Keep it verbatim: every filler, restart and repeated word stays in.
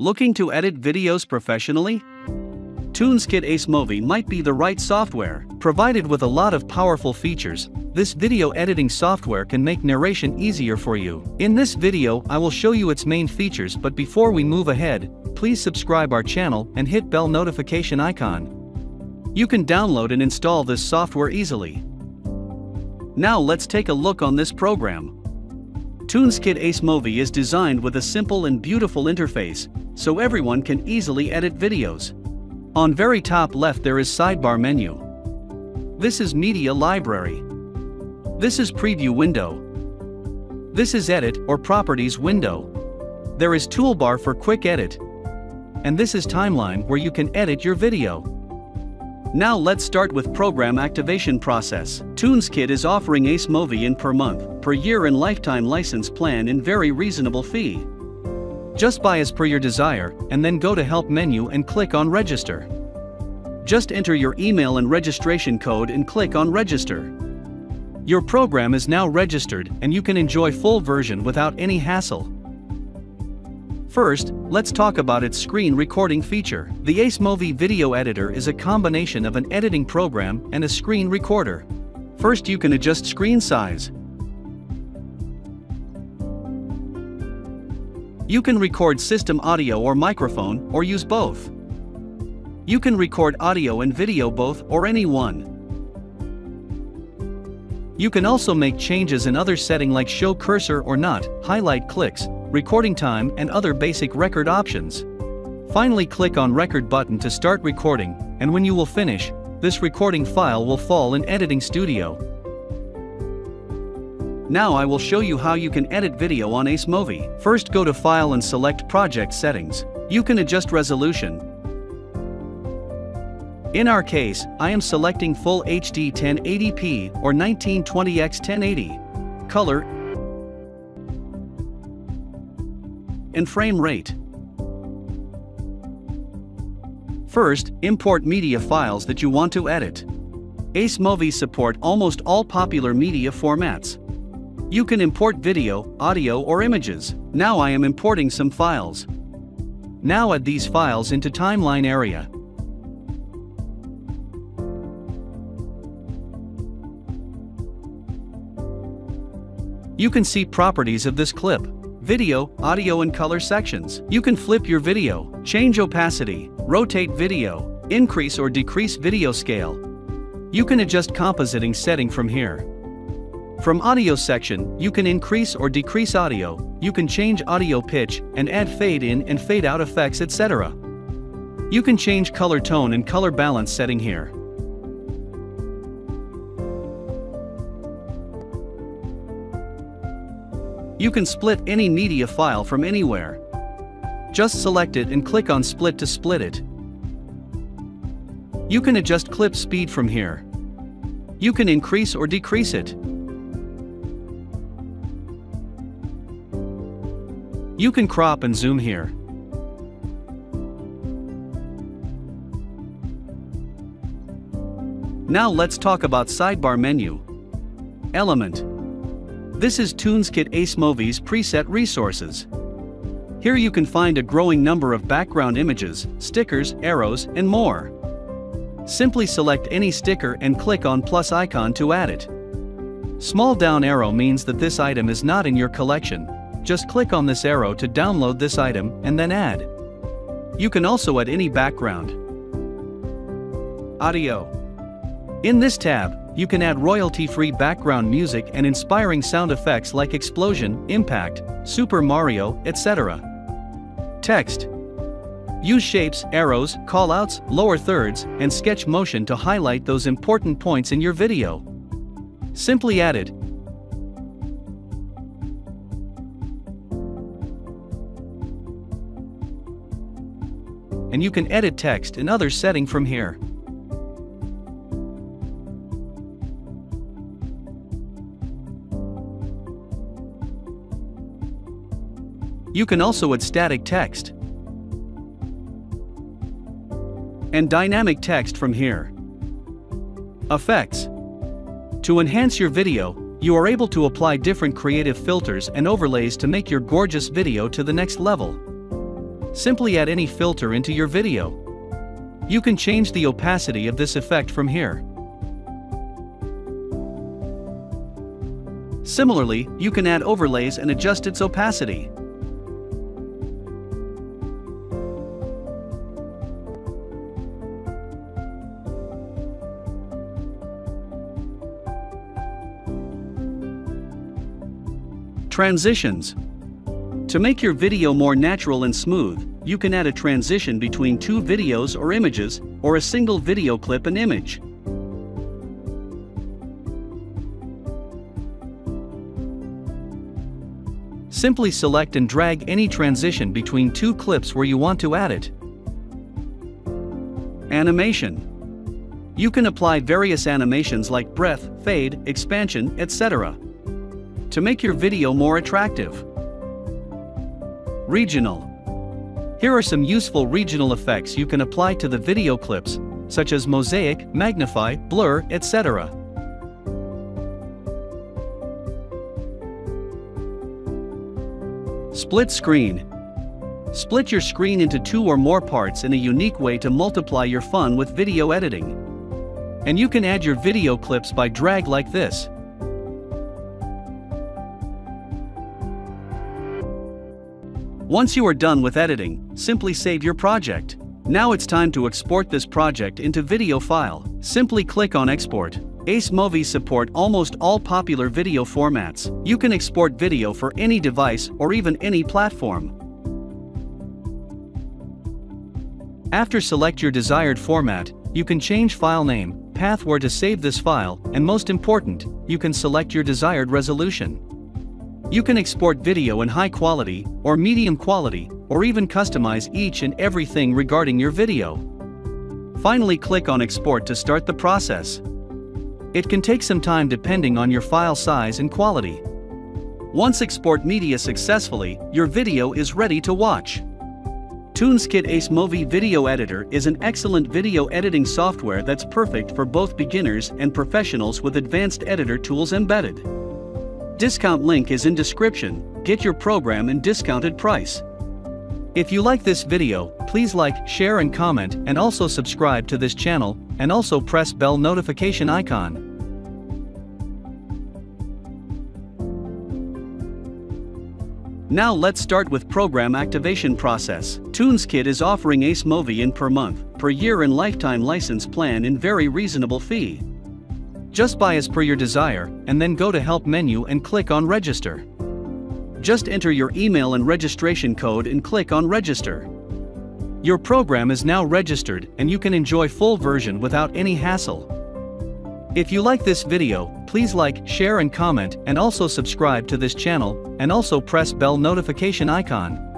Looking to edit videos professionally? TunesKit AceMovi might be the right software. Provided with a lot of powerful features, this video editing software can make narration easier for you. In this video, I will show you its main features, but before we move ahead, please subscribe our channel and hit bell notification icon. You can download and install this software easily. Now let's take a look on this program. TunesKit AceMovi is designed with a simple and beautiful interface, so everyone can easily edit videos. On very top left there is sidebar menu. This is media library. This is preview window. This is edit or properties window. There is toolbar for quick edit. And this is timeline where you can edit your video. Now let's start with program activation process. TunesKit is offering AceMovi in per month, per year and lifetime license plan in very reasonable fee. Just buy as per your desire and then go to help menu and click on register. Just enter your email and registration code and click on register. Your program is now registered and you can enjoy full version without any hassle. First, let's talk about its screen recording feature. The AceMovi video editor is a combination of an editing program and a screen recorder. First, you can adjust screen size. You can record system audio or microphone, or use both. You can record audio and video both, or any one. You can also make changes in other settings like show cursor or not, highlight clicks, recording time and other basic record options. Finally, click on record button to start recording, and when you will finish, this recording file will fall in editing studio. Now I will show you how you can edit video on AceMovi. First, go to file and select project settings. You can adjust resolution. In our case, I am selecting full H D ten eighty p or nineteen twenty by ten eighty. Color and frame rate. First, import media files that you want to edit. AceMovi support almost all popular media formats. You can import video, audio or images. Now I am importing some files. Now add these files into timeline area. You can see properties of this clip, video, audio and color sections. You can flip your video, change opacity, rotate video, increase or decrease video scale. You can adjust compositing setting from here. From audio section, you can increase or decrease audio, you can change audio pitch, and add fade in and fade out effects, et cetera. You can change color tone and color balance setting here. You can split any media file from anywhere. Just select it and click on split to split it. You can adjust clip speed from here. You can increase or decrease it. You can crop and zoom here. Now let's talk about sidebar menu. Element. This is TunesKit AceMovi's preset resources. Here you can find a growing number of background images, stickers, arrows, and more. Simply select any sticker and click on plus icon to add it. Small down arrow means that this item is not in your collection. Just click on this arrow to download this item and then add. You can also add any background. Audio. In this tab, you can add royalty-free background music and inspiring sound effects like explosion, impact, Super Mario, et cetera. Text. Use shapes, arrows, callouts, lower thirds, and sketch motion to highlight those important points in your video. Simply add it. And you can edit text and other setting from here. You can also add static text and dynamic text from here. Effects. To enhance your video, you are able to apply different creative filters and overlays to make your gorgeous video to the next level. simply add any filter into your video. You can change the opacity of this effect from here. Similarly, you can add overlays and adjust its opacity. Transitions. To make your video more natural and smooth, you can add a transition between two videos or images, or a single video clip and image. Simply select and drag any transition between two clips where you want to add it. Animation. You can apply various animations like breath, fade, expansion, et cetera to make your video more attractive. Regional. Here are some useful regional effects you can apply to the video clips, such as mosaic, magnify, blur, et cetera. Split screen. Split your screen into two or more parts in a unique way to multiply your fun with video editing. And you can add your video clips by drag like this. Once you are done with editing, simply save your project. Now it's time to export this project into video file. Simply click on Export. AceMovi support almost all popular video formats. You can export video for any device or even any platform. After select your desired format, you can change file name, path where to save this file, and most important, you can select your desired resolution. You can export video in high quality, or medium quality, or even customize each and everything regarding your video. Finally, click on Export to start the process. It can take some time depending on your file size and quality. Once export media successfully, your video is ready to watch. TunesKit AceMovi Video Editor is an excellent video editing software that's perfect for both beginners and professionals with advanced editor tools embedded. Discount link is in description. Get your program and discounted price. If you like this video, please like, share and comment, and also subscribe to this channel, and also press bell notification icon. Now let's start with program activation process. TunesKit is offering AceMovi in per month, per year and lifetime license plan in very reasonable fee. Just buy as per your desire, and then go to Help menu and click on Register. Just enter your email and registration code and click on Register. Your program is now registered and you can enjoy full version without any hassle. If you like this video, please like, share and comment, and also subscribe to this channel, and also press bell notification icon.